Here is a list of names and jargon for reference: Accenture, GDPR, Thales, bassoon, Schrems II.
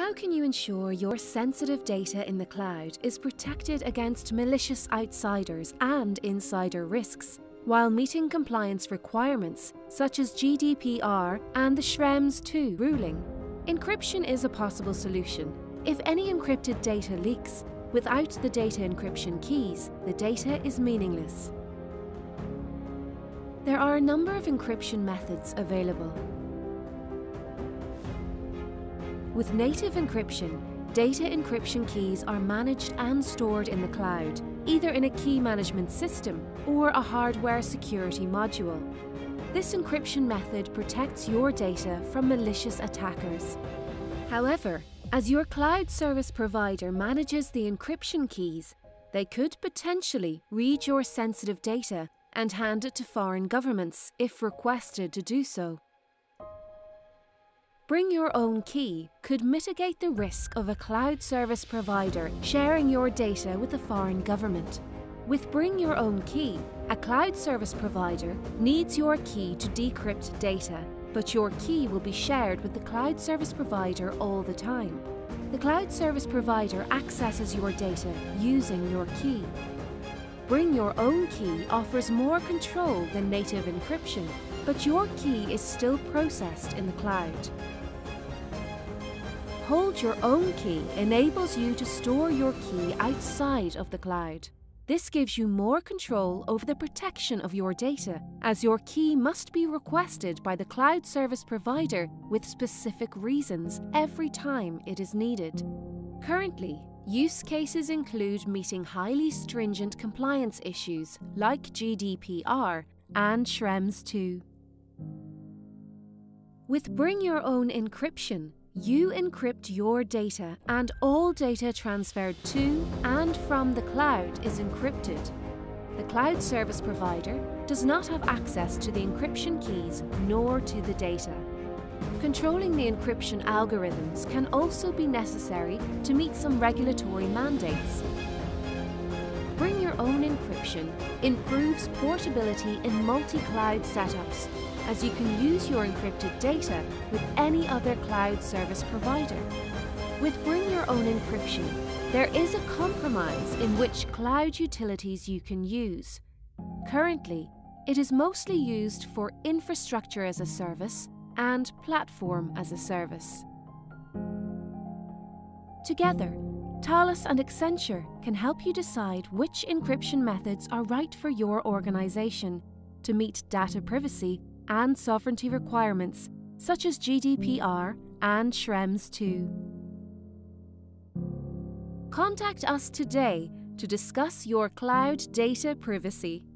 How can you ensure your sensitive data in the cloud is protected against malicious outsiders and insider risks, while meeting compliance requirements such as GDPR and the Schrems II ruling? Encryption is a possible solution. If any encrypted data leaks, without the data encryption keys, the data is meaningless. There are a number of encryption methods available. With native encryption, data encryption keys are managed and stored in the cloud, either in a key management system or a hardware security module. This encryption method protects your data from malicious attackers. However, as your cloud service provider manages the encryption keys, they could potentially read your sensitive data and hand it to foreign governments if requested to do so. Bring your own key could mitigate the risk of a cloud service provider sharing your data with a foreign government. With Bring Your Own Key, a cloud service provider needs your key to decrypt data, but your key will be shared with the cloud service provider all the time. The cloud service provider accesses your data using your key. Bring Your Own Key offers more control than native encryption, but your key is still processed in the cloud. Hold Your Own Key enables you to store your key outside of the cloud. This gives you more control over the protection of your data, as your key must be requested by the cloud service provider with specific reasons every time it is needed. Currently, use cases include meeting highly stringent compliance issues like GDPR and Schrems II. With Bring Your Own Encryption, you encrypt your data, and all data transferred to and from the cloud is encrypted. The cloud service provider does not have access to the encryption keys nor to the data. Controlling the encryption algorithms can also be necessary to meet some regulatory mandates. Bring Your Own Encryption improves portability in multi-cloud setups, as you can use your encrypted data with any other cloud service provider. With Bring Your Own Encryption, there is a compromise in which cloud utilities you can use. Currently, it is mostly used for infrastructure as a service and platform as a service. Together, Thales and Accenture can help you decide which encryption methods are right for your organization to meet data privacy and sovereignty requirements such as GDPR and Schrems II. Contact us today to discuss your cloud data privacy.